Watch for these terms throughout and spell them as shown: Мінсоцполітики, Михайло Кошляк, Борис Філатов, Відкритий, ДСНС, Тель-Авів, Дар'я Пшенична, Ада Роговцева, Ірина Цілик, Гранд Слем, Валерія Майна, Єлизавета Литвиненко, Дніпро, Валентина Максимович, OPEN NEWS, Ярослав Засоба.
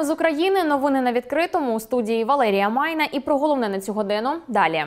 Вітаємо з України. Новини на відкритому. У студії Валерія Майна. І про головне на цю годину далі.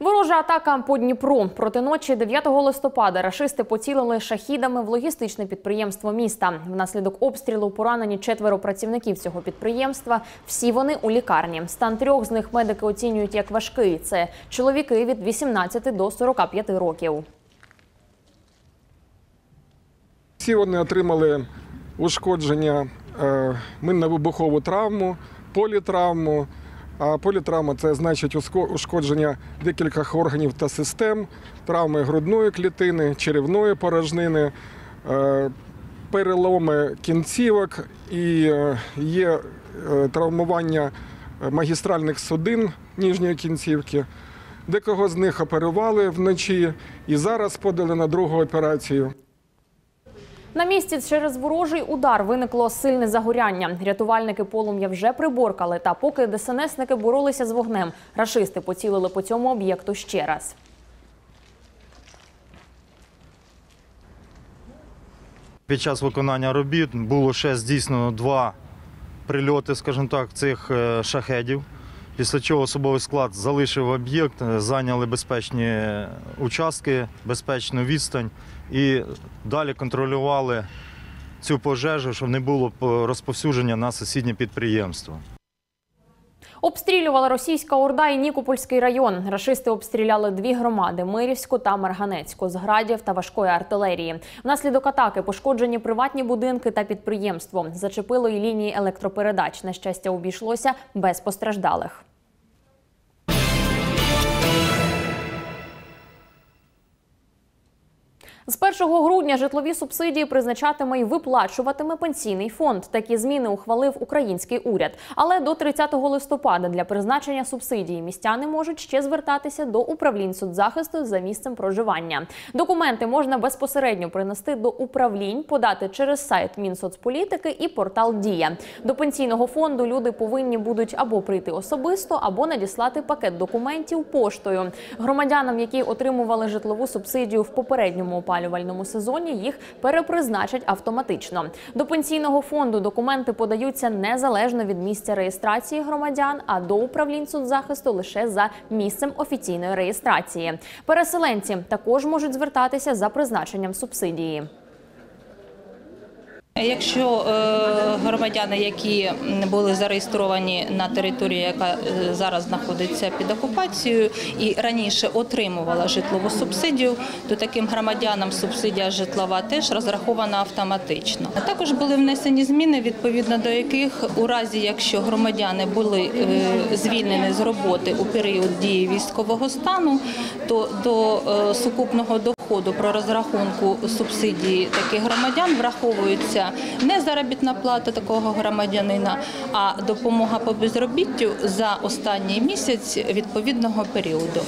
Ворожа атака по Дніпру. Проти ночі 9 листопада рашисти поцілили шахідами в логістичне підприємство міста. Внаслідок обстрілу поранені 4 працівників цього підприємства. Всі вони у лікарні. Стан 3 з них медики оцінюють як важкий. Це чоловіки від 18 до 45 років. Всі вони отримали ушкодження, минно-вибухову травму, політравму. А політравма – це значить ушкодження декількох органів та систем, травми грудної клітини, черевної порожнини, переломи кінцівок і є травмування магістральних судин нижньої кінцівки. Декого з них оперували вночі і зараз подали на другу операцію. На місці через ворожий удар виникло сильне загоряння. Рятувальники полум'я вже приборкали, та поки ДСНСники боролися з вогнем, рашисти поцілили по цьому об'єкту ще раз. Під час виконання робіт було ще здійснено 2 прильоти, скажімо так, цих шахедів, після чого особовий склад залишив об'єкт, зайняли безпечні участки, безпечну відстань і далі контролювали цю пожежу, щоб не було розповсюдження на сусіднє підприємство. Обстрілювала російська орда і Нікопольський район. Рашисти обстріляли 2 громади – Мирівську та Марганецьку – з градів та важкої артилерії. Внаслідок атаки пошкоджені приватні будинки та підприємство. Зачепило і лінії електропередач. На щастя, обійшлося без постраждалих. З 1 грудня житлові субсидії призначатиме і виплачуватиме пенсійний фонд. Такі зміни ухвалив український уряд. Але до 30 листопада для призначення субсидії містяни можуть ще звертатися до управлінь соцзахисту за місцем проживання. Документи можна безпосередньо принести до управлінь, подати через сайт Мінсоцполітики і портал «Дія». До пенсійного фонду люди повинні будуть або прийти особисто, або надіслати пакет документів поштою. Громадянам, які отримували житлову субсидію в попередньому опалювальному сезоні, їх перепризначать автоматично. До пенсійного фонду документи подаються незалежно від місця реєстрації громадян, а до управлінь соцзахисту лише за місцем офіційної реєстрації. Переселенці також можуть звертатися за призначенням субсидії. Якщо громадяни, які були зареєстровані на території, яка зараз знаходиться під окупацією і раніше отримувала житлову субсидію, то таким громадянам субсидія житлова теж розрахована автоматично. Також були внесені зміни, відповідно до яких у разі, якщо громадяни були звільнені з роботи у період дії військового стану, то до сукупного доходу про розрахунку субсидії таких громадян враховуються не заробітна плата такого громадянина, а допомога по безробіттю за останній місяць відповідного періоду.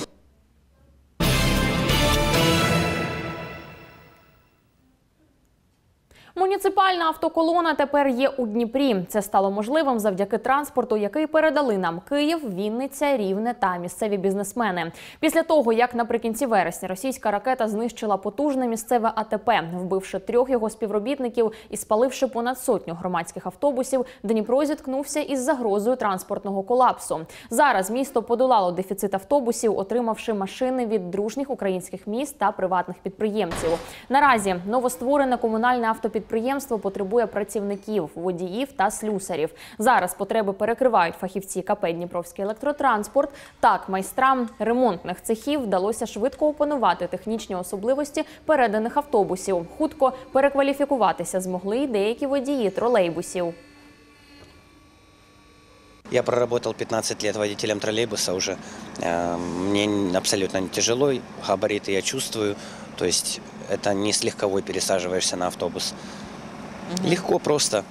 Муніципальна автоколона тепер є у Дніпрі. Це стало можливим завдяки транспорту, який передали нам Київ, Вінниця, Рівне та місцеві бізнесмени. Після того, як наприкінці вересня російська ракета знищила потужне місцеве АТП, вбивши 3 його співробітників і спаливши понад 100 громадських автобусів, Дніпро зіткнувся із загрозою транспортного колапсу. Зараз місто подолало дефіцит автобусів, отримавши машини від дружніх українських міст та приватних підприємців. Наразі новостворене комунальне автопідприємство потребує працівників, водіїв та слюсарів. Зараз потреби перекривають фахівці КП «Дніпровський електротранспорт». Так, майстрам ремонтних цехів вдалося швидко опанувати технічні особливості переданих автобусів. Хутко перекваліфікуватися змогли й деякі водії тролейбусів. Я проработал 15 лет водителем троллейбуса уже. Мне абсолютно не тяжело, габариты я чувствую. То есть это не с легковой пересаживаешься на автобус. Легко просто.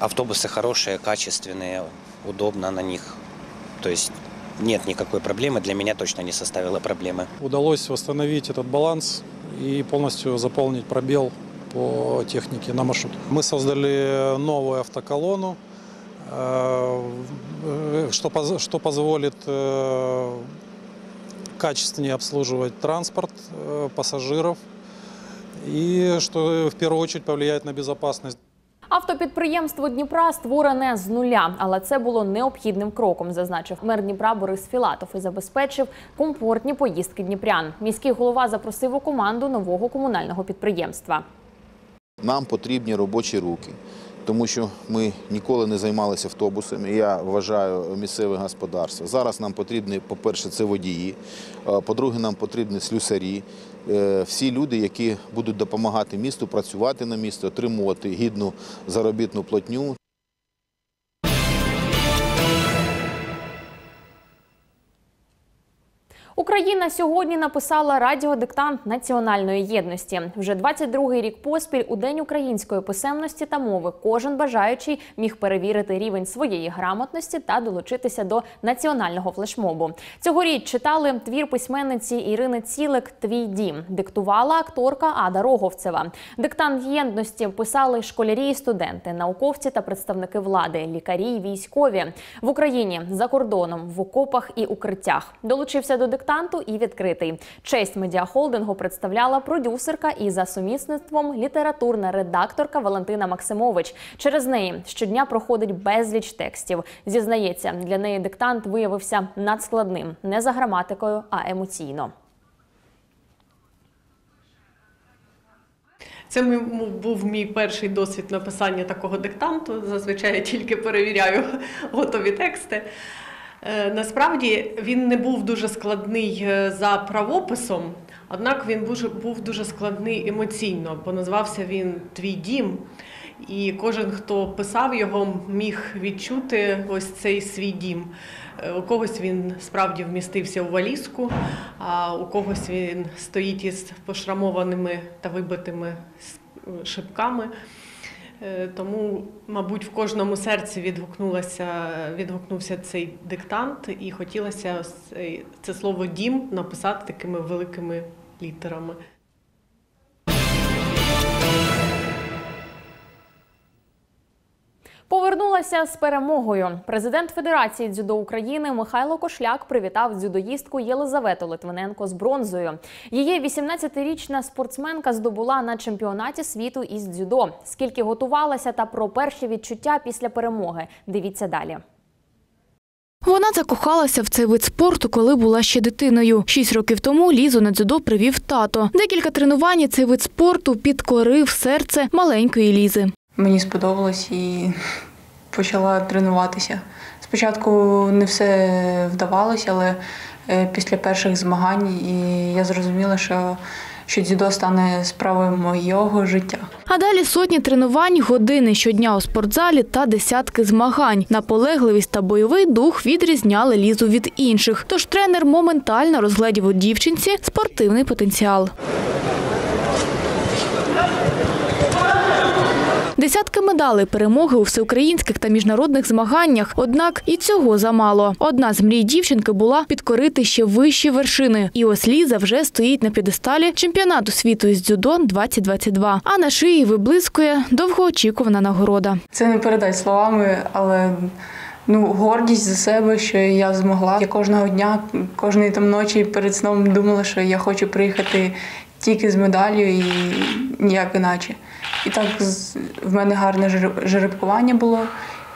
Автобусы хорошие, качественные, удобно на них. То есть нет никакой проблемы, для меня точно не составило проблемы. Удалось восстановить этот баланс и полностью заполнить пробел по технике на маршрут. Мы создали новую автоколонну, что позволит качественнее обслуживать транспорт пассажиров и, что в первую очередь, повлияет на безопасность. Автопідприємство Дніпра створене з нуля, але це було необхідним кроком, зазначив мер Дніпра Борис Філатов і забезпечив комфортні поїздки дніпрян. Міський голова запросив у команду нового комунального підприємства. Нам потрібні робочі руки, тому що ми ніколи не займалися автобусами, я вважаю, місцеве господарство. Зараз нам потрібні, по-перше, це водії, по-друге, нам потрібні слюсарі, всі люди, які будуть допомагати місту, працювати на місто, отримувати гідну заробітну платню. Україна сьогодні написала радіодиктант національної єдності. Вже 22-й рік поспіль у День української писемності та мови кожен бажаючий міг перевірити рівень своєї грамотності та долучитися до національного флешмобу. Цьогоріч читали твір письменниці Ірини Цілик «Твій дім», диктувала акторка Ада Роговцева. Диктант єдності писали школярі і студенти, науковці та представники влади, лікарі і військові. В Україні, за кордоном, в окопах і укриттях. Долучився до диктанту і «Відкритий». Честь медіахолдингу представляла продюсерка і за сумісництвом літературна редакторка Валентина Максимович. Через неї щодня проходить безліч текстів. Зізнається, для неї диктант виявився надскладним. Не за граматикою, а емоційно. Це був мій перший досвід написання такого диктанту. Зазвичай я тільки перевіряю готові тексти. Насправді він не був дуже складний за правописом, однак він був дуже складний емоційно, бо називався він «Твій дім». І кожен, хто писав його, міг відчути ось цей свій дім. У когось він справді вмістився у валізку, а у когось він стоїть із пошрамованими та вибитими шибками. Тому, мабуть, в кожному серці відгукнувся цей диктант і хотілося це слово «дім» написати такими великими літерами. Повернулася з перемогою. Президент Федерації дзюдо України Михайло Кошляк привітав дзюдоїстку Єлизавету Литвиненко з бронзою. Її 18-річна спортсменка здобула на чемпіонаті світу із дзюдо. Скільки готувалася та про перші відчуття після перемоги – дивіться далі. Вона закохалася в цей вид спорту, коли була ще дитиною. 6 років тому Лізу на дзюдо привів тато. Декілька тренувань і цей вид спорту підкорив серце маленької Лізи. Мені сподобалось і почала тренуватися. Спочатку не все вдавалося, але після перших змагань я зрозуміла, що дзюдо стане справою моєго життя. А далі сотні тренувань, години щодня у спортзалі та десятки змагань. Наполегливість та бойовий дух відрізняли Лізу від інших. Тож тренер моментально розгледів у дівчинці спортивний потенціал. Десятки медалей, перемоги у всеукраїнських та міжнародних змаганнях. Однак і цього замало. Одна з мрій дівчинки була підкорити ще вищі вершини. І ось Ліза вже стоїть на п'єдесталі чемпіонату світу із дзюдо 2022. А на шиї виблискує довгоочікувана нагорода. Це не передай словами, але гордість за себе, що я змогла. Я кожного дня, кожної ночі перед сном думала, що я хочу приїхати тільки з медаллю і ніяк іначе. І так в мене гарне жеребкування було,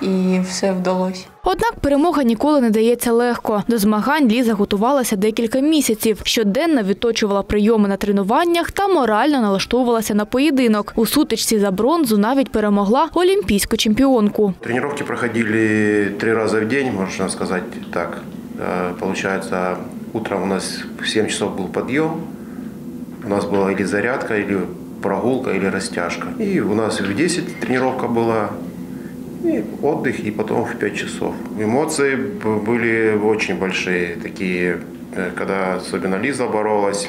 і все вдалося. Однак перемога ніколи не дається легко. До змагань Ліза готувалася декілька місяців. Щоденно відточувала прийоми на тренуваннях та морально налаштовувалася на поєдинок. У сутичці за бронзу навіть перемогла олімпійську чемпіонку. Тренування проходили 3 рази в день, можна сказати так. Получається, утром у нас в 7 часов був підйом, у нас була або зарядка, або прогулка или растяжка. И у нас в 10 тренировка была, и отдых, и потом в 5 часов. Эмоции были очень большие, такие, когда особенно Лиза боролась,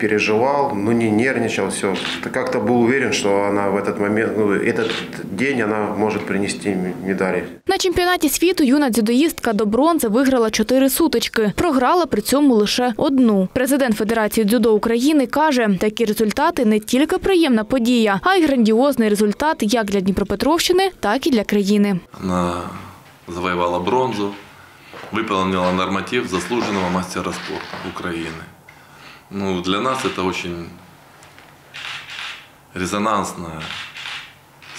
переживал, не нервничал, все. Как-то был уверен, что она в этот момент, этот день она может принести медали. На чемпіонаті світу юна дзюдоїстка до бронзи виграла 4 сутички. Програла при цьому лише 1. Президент Федерації дзюдо України каже, такі результати не тільки приємна подія, а й грандіозний результат як для Дніпропетровщини, так і для країни. Вона завоювала бронзу, виконала норматив заслуженого майстра спорту України. Для нас это очень резонансная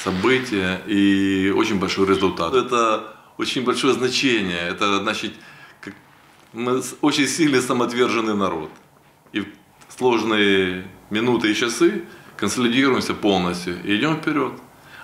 событие и очень большой результат. Это очень большое значение. Это значит, мы очень сильный самоотверженный народ. И в сложные минуты и часы консолидируемся полностью и идем вперед.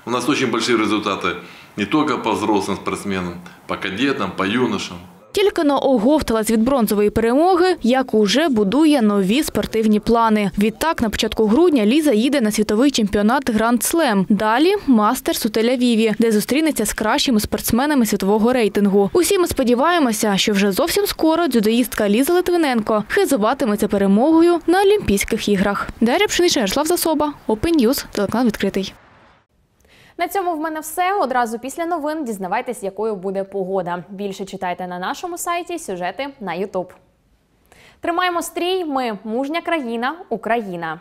У нас очень большие результаты не только по взрослым спортсменам, по кадетам, по юношам. Тільки-но оговталась від бронзової перемоги, як уже будує нові спортивні плани. Відтак, на початку грудня Ліза їде на світовий чемпіонат Гранд Слем. Далі – Мастерс у Тель-Авіві, де зустрінеться з кращими спортсменами світового рейтингу. Усі ми сподіваємося, що вже зовсім скоро дзюдоїстка Ліза Литвиненко хизуватиметься перемогою на Олімпійських іграх. Дар'я Пшенична, Ярослав Засоба, Open News, телеканал «Відкритий». На цьому в мене все. Одразу після новин дізнавайтесь, якою буде погода. Більше читайте на нашому сайті, сюжети на YouTube. Тримаємо стрій. Ми – мужня країна, Україна.